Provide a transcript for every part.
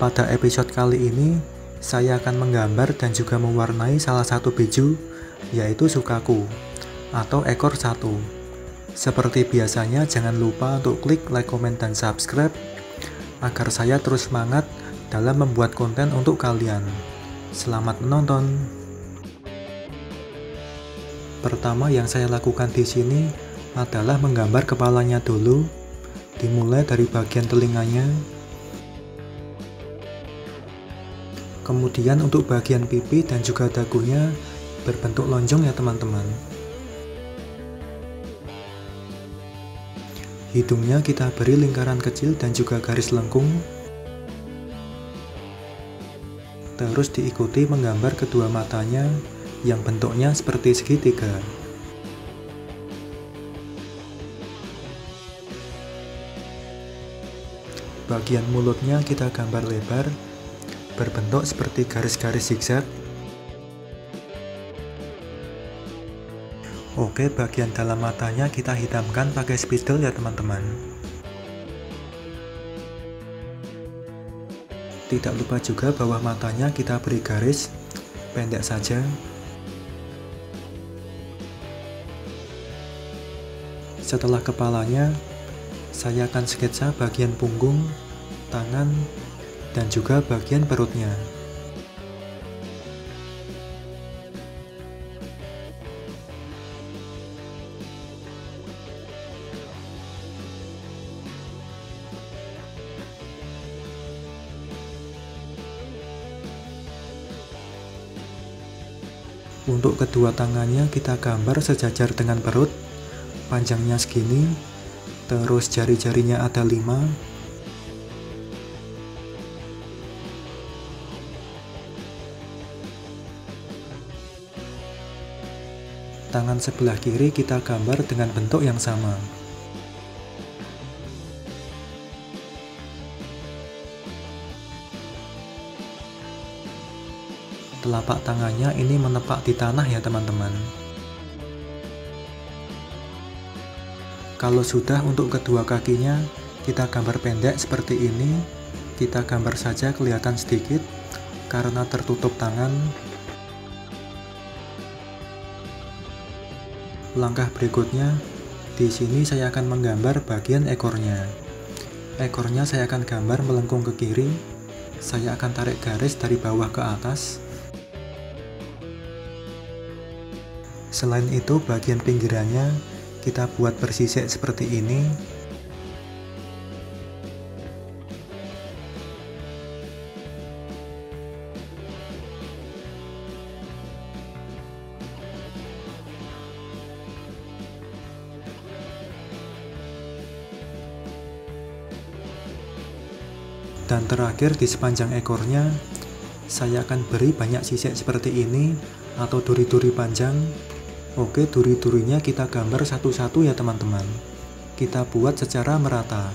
Pada episode kali ini, saya akan menggambar dan juga mewarnai salah satu biju, yaitu Shukaku, atau ekor satu. Seperti biasanya, jangan lupa untuk klik like, comment, dan subscribe, agar saya terus semangat dalam membuat konten untuk kalian. Selamat menonton! Pertama yang saya lakukan di sini adalah menggambar kepalanya dulu, dimulai dari bagian telinganya. Kemudian untuk bagian pipi dan juga dagunya berbentuk lonjong ya teman-teman. Hidungnya kita beri lingkaran kecil dan juga garis lengkung. Terus diikuti menggambar kedua matanya yang bentuknya seperti segitiga. Bagian mulutnya kita gambar lebar, berbentuk seperti garis-garis zigzag. Oke, bagian dalam matanya kita hitamkan pakai spidol ya teman-teman. Tidak lupa juga bawah matanya kita beri garis pendek saja. Setelah kepalanya, saya akan sketsa bagian punggung, tangan, dan juga bagian perutnya. Untuk kedua tangannya kita gambar sejajar dengan perut, panjangnya segini, terus jari-jarinya ada 5. Tangan sebelah kiri kita gambar dengan bentuk yang sama. Telapak tangannya ini menepak di tanah ya teman-teman. Kalau sudah, untuk kedua kakinya kita gambar pendek seperti ini. Kita gambar saja kelihatan sedikit karena tertutup tangan. Langkah berikutnya, di sini saya akan menggambar bagian ekornya. Ekornya saya akan gambar melengkung ke kiri. Saya akan tarik garis dari bawah ke atas. Selain itu, bagian pinggirannya kita buat bersisik seperti ini. Dan terakhir, di sepanjang ekornya saya akan beri banyak sisik seperti ini atau duri-duri panjang. Oke, duri-durinya kita gambar satu-satu ya teman-teman. Kita buat secara merata.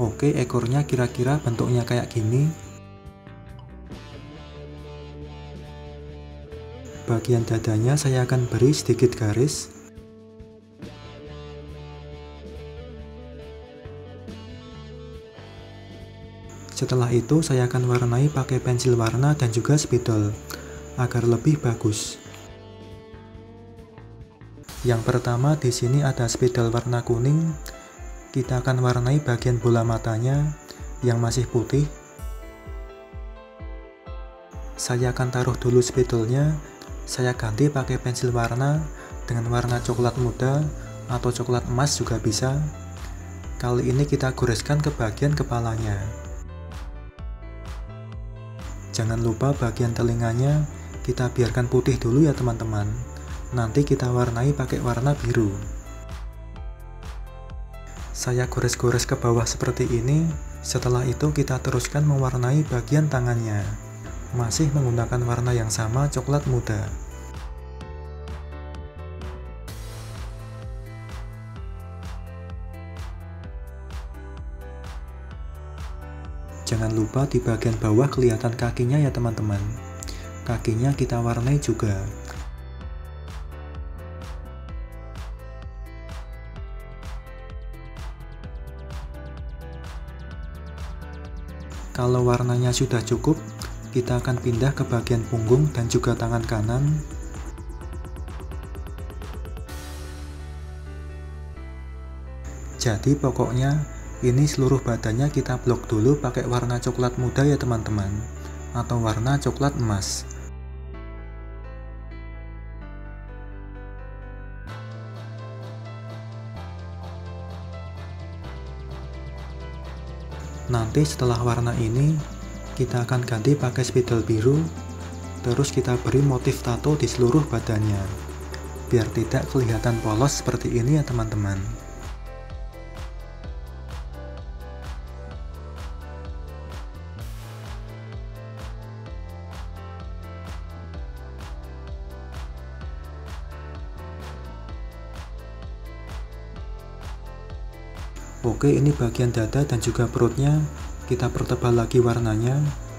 Oke, ekornya kira-kira bentuknya kayak gini. Bagian dadanya saya akan beri sedikit garis. Setelah itu saya akan warnai pakai pensil warna dan juga spidol agar lebih bagus. Yang pertama di sini ada spidol warna kuning. Kita akan warnai bagian bola matanya yang masih putih. Saya akan taruh dulu spidolnya. Saya ganti pakai pensil warna dengan warna coklat muda atau coklat emas juga bisa. Kali ini kita goreskan ke bagian kepalanya. Jangan lupa bagian telinganya kita biarkan putih dulu ya teman-teman. Nanti kita warnai pakai warna biru. Saya gores-gores ke bawah seperti ini. Setelah itu kita teruskan mewarnai bagian tangannya, masih menggunakan warna yang sama, coklat muda. Jangan lupa di bagian bawah kelihatan kakinya ya teman-teman. Kakinya kita warnai juga. Kalau warnanya sudah cukup, kita akan pindah ke bagian punggung dan juga tangan kanan. Jadi pokoknya ini seluruh badannya kita blok dulu pakai warna coklat muda ya teman-teman, atau warna coklat emas. Nanti setelah warna ini kita akan ganti pakai spidol biru, terus kita beri motif tato di seluruh badannya biar tidak kelihatan polos seperti ini ya teman-teman. Oke, ini bagian dada dan juga perutnya kita pertebal lagi warnanya.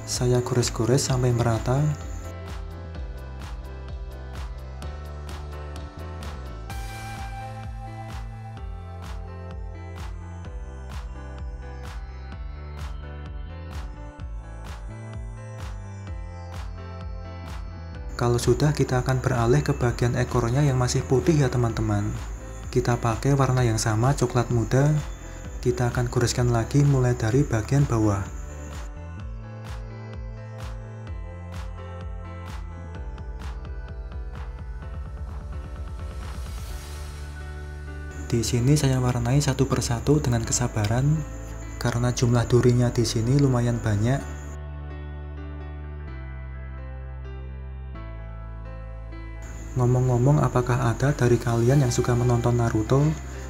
Saya gores-gores sampai merata. Kalau sudah, kita akan beralih ke bagian ekornya yang masih putih ya teman-teman. Kita pakai warna yang sama, coklat muda. Kita akan goreskan lagi mulai dari bagian bawah. Di sini saya warnai satu persatu dengan kesabaran karena jumlah durinya di sini lumayan banyak. Ngomong-ngomong, apakah ada dari kalian yang suka menonton Naruto?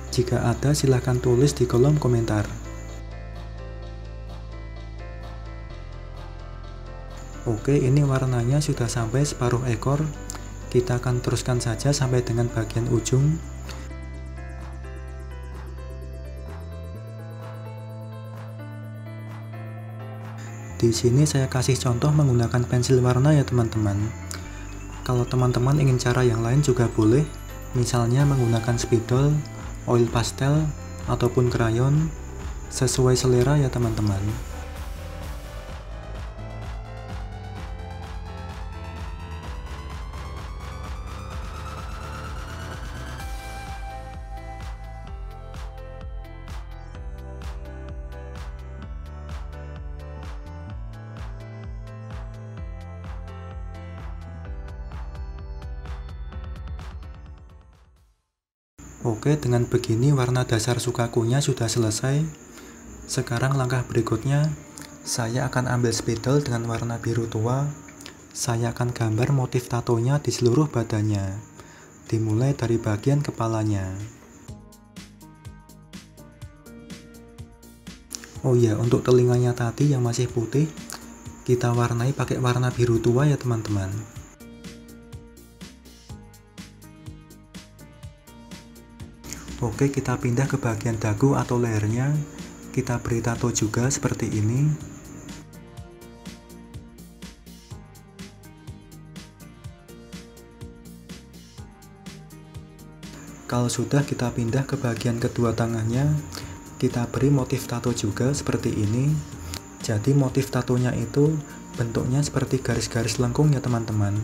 Jika ada, silahkan tulis di kolom komentar. Oke, ini warnanya sudah sampai separuh ekor. Kita akan teruskan saja sampai dengan bagian ujung. Di sini saya kasih contoh menggunakan pensil warna ya teman-teman. Kalau teman-teman ingin cara yang lain juga boleh, misalnya menggunakan spidol, oil pastel, ataupun krayon, sesuai selera ya teman-teman. Oke, dengan begini warna dasar Shukakunya sudah selesai. Sekarang langkah berikutnya, saya akan ambil spidol dengan warna biru tua. Saya akan gambar motif tatonya di seluruh badannya, dimulai dari bagian kepalanya. Oh ya, untuk telinganya tadi yang masih putih, kita warnai pakai warna biru tua ya teman-teman. Oke, kita pindah ke bagian dagu atau lehernya. Kita beri tato juga seperti ini. Kalau sudah, kita pindah ke bagian kedua tangannya. Kita beri motif tato juga seperti ini. Jadi motif tatonya itu bentuknya seperti garis-garis lengkung ya teman-teman.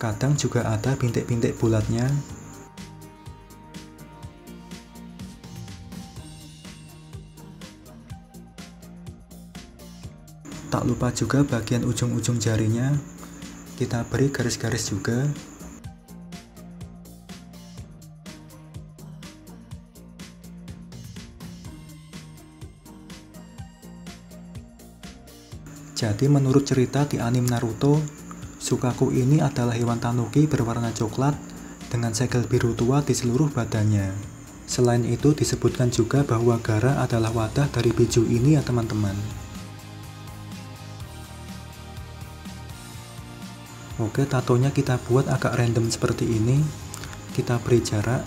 Kadang juga ada bintik-bintik bulatnya. Tak lupa juga bagian ujung-ujung jarinya, kita beri garis-garis juga. Jadi menurut cerita di anime Naruto, Shukaku ini adalah hewan tanuki berwarna coklat dengan segel biru tua di seluruh badannya. Selain itu disebutkan juga bahwa Gara adalah wadah dari biju ini ya teman-teman. Oke, tatonya kita buat agak random seperti ini. Kita beri jarak.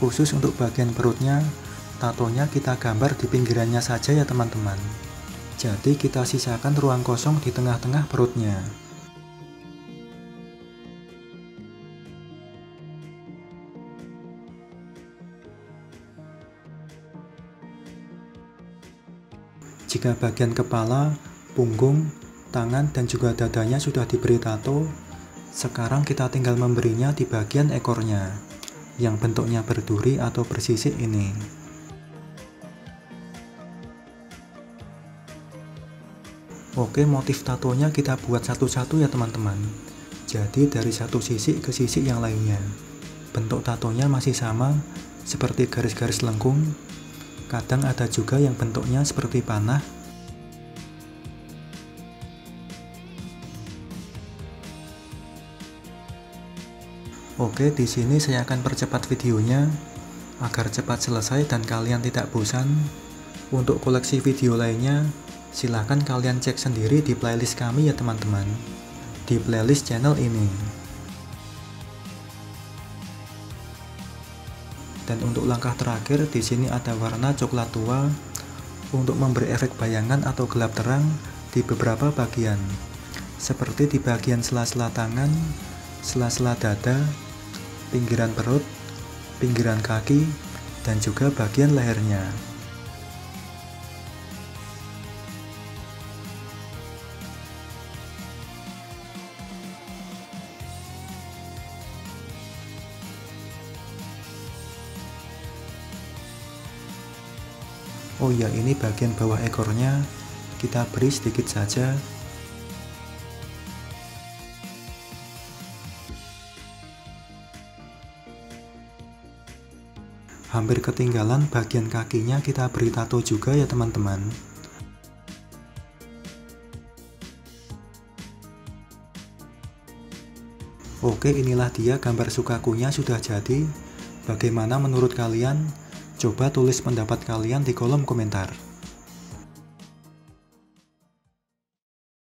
Khusus untuk bagian perutnya, tatonya kita gambar di pinggirannya saja ya teman-teman. Jadi kita sisakan ruang kosong di tengah-tengah perutnya. Jika bagian kepala, punggung, tangan dan juga dadanya sudah diberi tato, sekarang kita tinggal memberinya di bagian ekornya, yang bentuknya berduri atau bersisik ini. Oke, motif tatonya kita buat satu-satu ya teman-teman. Jadi dari satu sisik ke sisik yang lainnya. Bentuk tatonya masih sama, seperti garis-garis lengkung. Kadang ada juga yang bentuknya seperti panah. Oke, di sini saya akan percepat videonya agar cepat selesai dan kalian tidak bosan. Untuk koleksi video lainnya, silahkan kalian cek sendiri di playlist kami ya teman-teman, di playlist channel ini. Dan untuk langkah terakhir, di sini ada warna coklat tua untuk memberi efek bayangan atau gelap terang di beberapa bagian, seperti di bagian sela-sela tangan, sela-sela dada, pinggiran perut, pinggiran kaki, dan juga bagian lehernya. Oh ya, ini bagian bawah ekornya kita beri sedikit saja. Hampir ketinggalan bagian kakinya kita beri tato juga ya teman-teman. Oke, inilah dia gambar Shukakunya sudah jadi. Bagaimana menurut kalian? Coba tulis pendapat kalian di kolom komentar.